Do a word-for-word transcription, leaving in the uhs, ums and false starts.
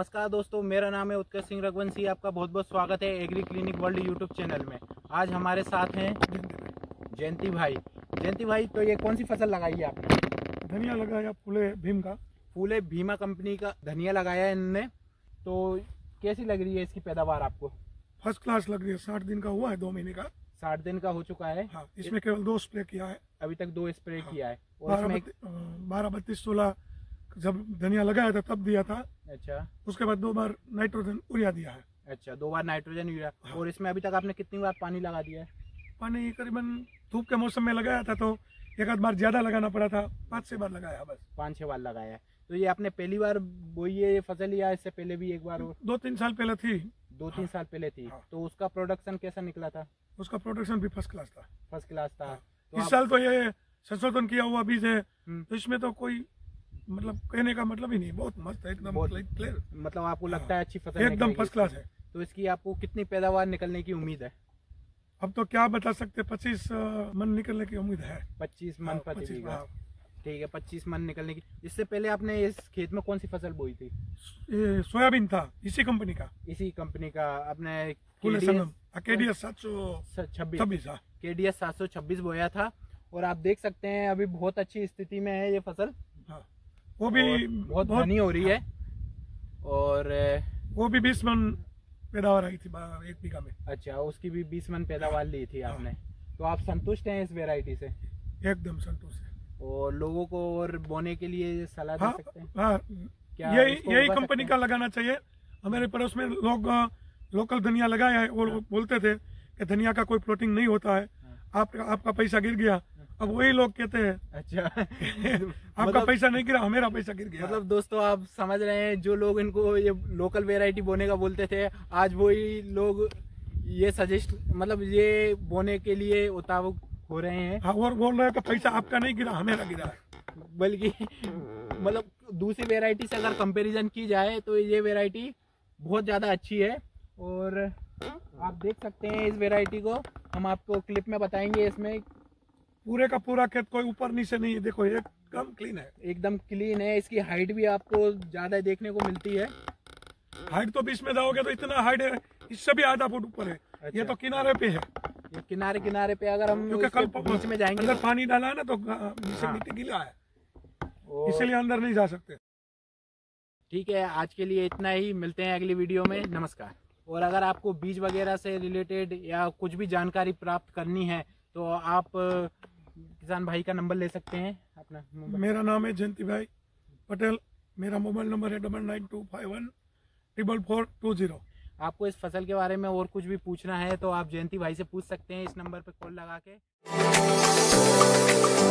नमस्कार दोस्तों, मेरा नाम है उत्कृष सिंह रघुवंशी। आपका बहुत बहुत स्वागत है agri clinic world YouTube channel में। आज हमारे साथ हैं जयंती भाई। जयंती भाई, तो ये कौन सी फसल लगाई है आपने? धनिया लगाया, फुले भीम का, फुले भीमा कंपनी का धनिया लगाया है इनने। तो कैसी लग रही है इसकी पैदावार आपको? फर्स्ट क्लास लग रही है। साठ दिन का हुआ है, दो महीने का, साठ दिन का हो चुका है। हाँ, इसमें केवल दो स्प्रे किया है अभी तक, दो स्प्रे किया है। बारह बत्तीस सोलह जब धनिया लगाया था तब दिया था। अच्छा, उसके बाद दो बार नाइट्रोजन यूरिया दिया है। अच्छा, दो बार नाइट्रोजन यूरिया। हाँ। और इसमें अभी तक आपने कितनी बार पानी लगा दिया है? पानी करीबन धूप के मौसम में लगाया था तो एक आध बार ज्यादा लगाना पड़ा था, पाँच छह बार लगाया, बस पाँच छह बार लगाया। तो ये आपने पहली बार बोई है ये फसल, या इससे पहले भी एक बार? और दो तीन साल पहले थी, दो तीन साल पहले थी। तो उसका प्रोडक्शन कैसा निकला था? उसका प्रोडक्शन भी फर्स्ट क्लास था। फर्स्ट क्लास था। इस साल तो ये संशोधन किया हुआ बीज है, इसमें तो कोई मतलब कहने का मतलब ही नहीं, बहुत मस्त है एकदम, क्लियर। मतलब आपको लगता है अच्छी फसल एकदम फर्स्ट क्लास है? तो इसकी आपको कितनी पैदावार निकलने की उम्मीद है? अब तो क्या बता सकते, पच्चीस मन निकलने की उम्मीद है। पच्चीस मन प्रति बीघा, ठीक है, पच्चीस मन निकलने की। इससे पहले आपने इस खेत में कौन सी फसल बोई थी? सोयाबीन था, इसी कंपनी का, इसी कंपनी का आपने डी एस सात सौ छब्बीस डी एस सात सौ छब्बीस बोया था। और आप देख सकते हैं अभी बहुत अच्छी स्थिति में है ये फसल, वो भी बहुत घनी हो रही है। और वो भी बीस मन पैदावार आई थी एक बीघा में। अच्छा, उसकी भी बीस मन पैदावार ली थी आपने। तो आप संतुष्ट हैं इस वैरायटी से? एकदम संतुष्ट है। और लोगों को और बोने के लिए सलाह दे सकते हैं? हाँ, क्या यही यही कंपनी का लगाना चाहिए। हमारे पड़ोस में लोग लोकल धनिया लगाया है, वो बोलते थे कि धनिया का कोई प्लॉटिंग नहीं होता है, आपका आपका पैसा गिर गया। अब वही लोग कहते हैं। अच्छा आपका मतलब, पैसा नहीं गिरा, मेरा पैसा गिर गया। मतलब दोस्तों, आप समझ रहे हैं, जो लोग इनको ये लोकल वेराइटी बोने का बोलते थे, आज वही लोग ये सजेस्ट मतलब ये बोने के लिए उतावुक हो रहे हैं। हाँ, और बोल रहे हैं कि पैसा आपका नहीं गिरा, हमेरा गिरा। बल्कि मतलब दूसरी वेराइटी से अगर कंपेरिजन की जाए तो ये वेराइटी बहुत ज्यादा अच्छी है। और आप देख सकते हैं इस वेराइटी को, हम आपको क्लिप में बताएंगे। इसमें पूरे का पूरा खेत कोई ऊपर नीचे नहीं है, देखो एकदम क्लीन है, एकदम क्लीन है। इसकी हाइट भी आपको ज्यादा देखने को मिलती है। हाइट तो बीच में जाओगे तो इतना हाइट है, इससे भी आधा फुट ऊपर है। अच्छा। ये तो किनारे पे है, ये किनारे किनारे पे अगर हम कल बीच में जाएंगे, अगर पानी डाला है ना तो नीचे गीला है, इसलिए अंदर नहीं जा सकते। ठीक है, आज के लिए इतना ही, मिलते हैं अगली वीडियो में, नमस्कार। और अगर आपको बीज वगैरह से रिलेटेड या कुछ भी जानकारी प्राप्त करनी है तो आप किसान भाई का नंबर ले सकते हैं अपना? मेरा नाम है जयंती भाई पटेल, मेरा मोबाइल नंबर है double nine two five one triple four two zero. आपको इस फसल के बारे में और कुछ भी पूछना है तो आप जयंती भाई से पूछ सकते हैं, इस नंबर पर कॉल लगा के।